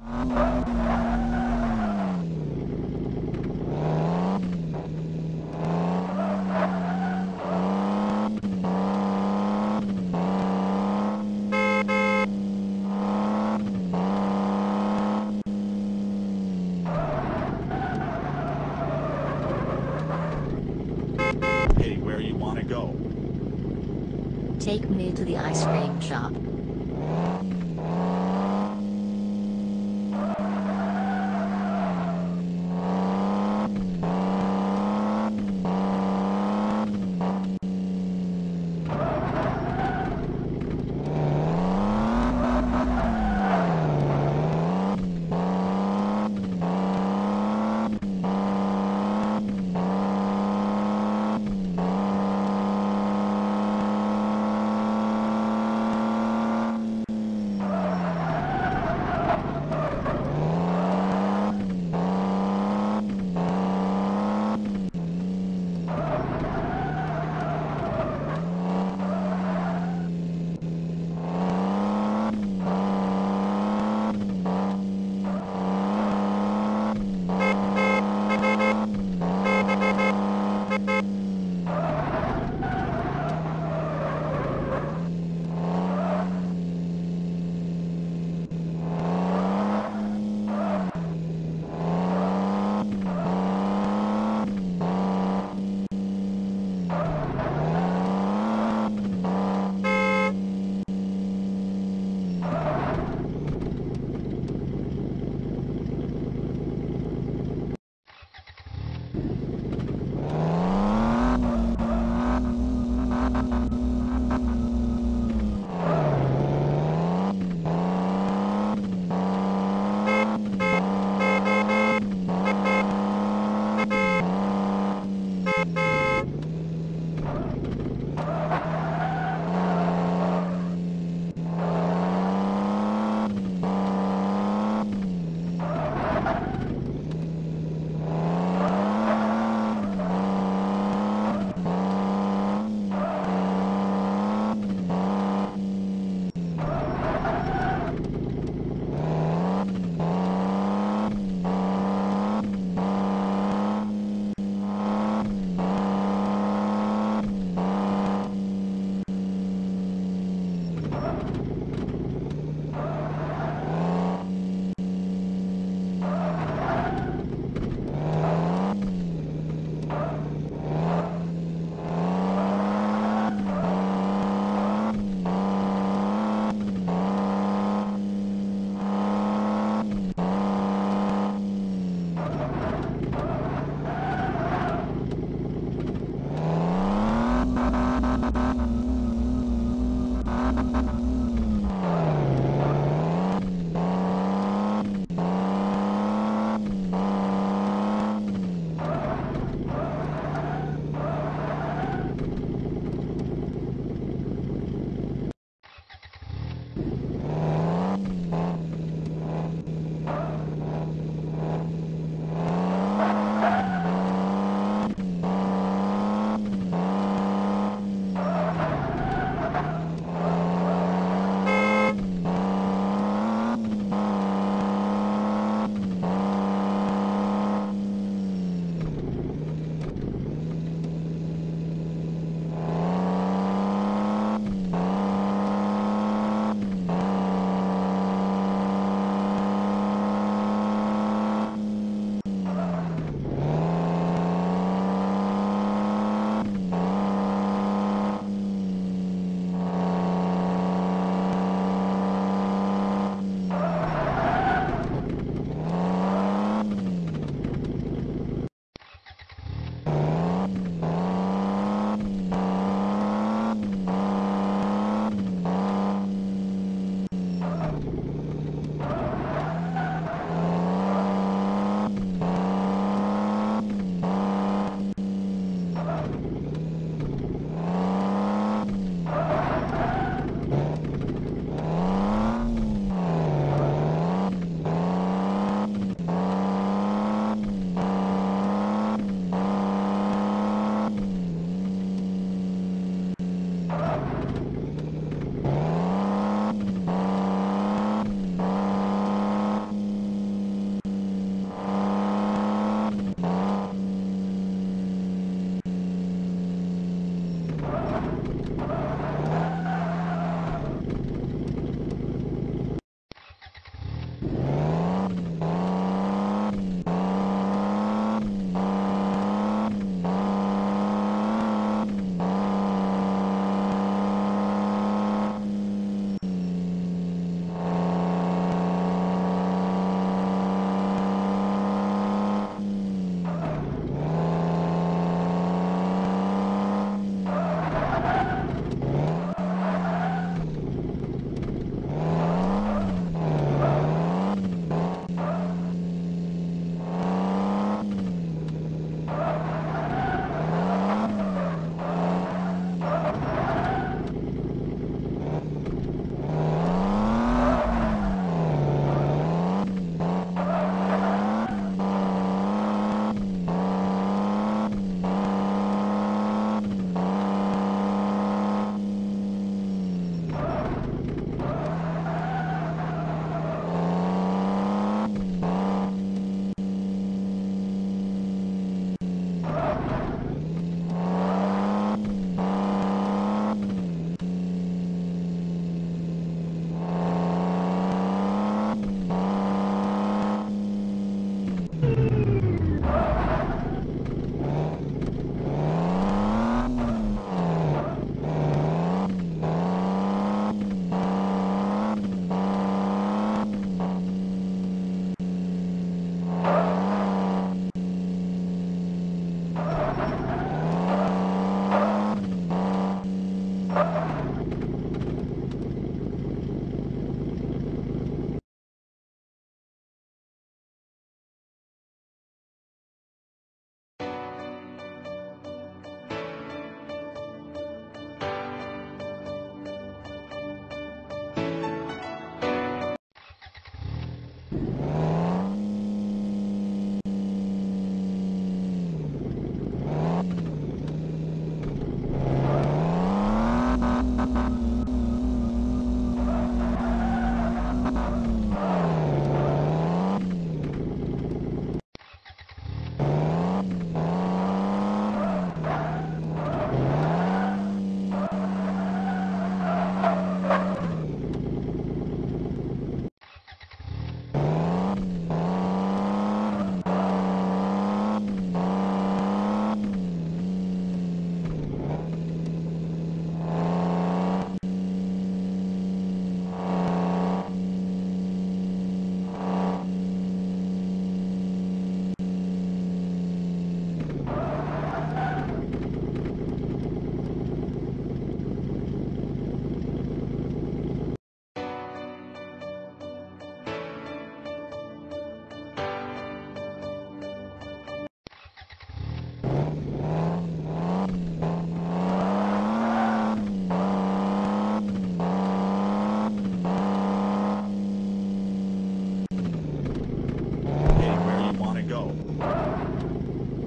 Hey, where you wanna go? Take me to the ice cream shop.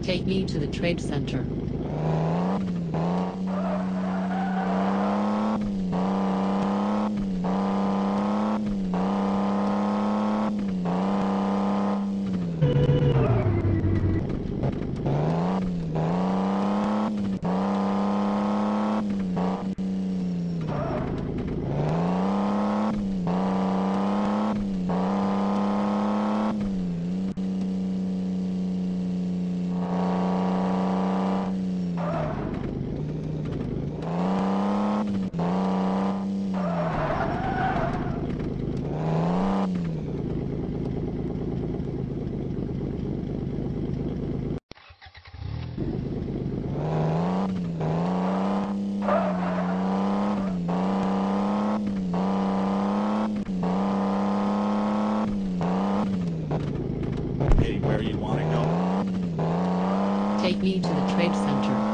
Take me to the Trade Center. Where you want to go. Take me to the Trade Center.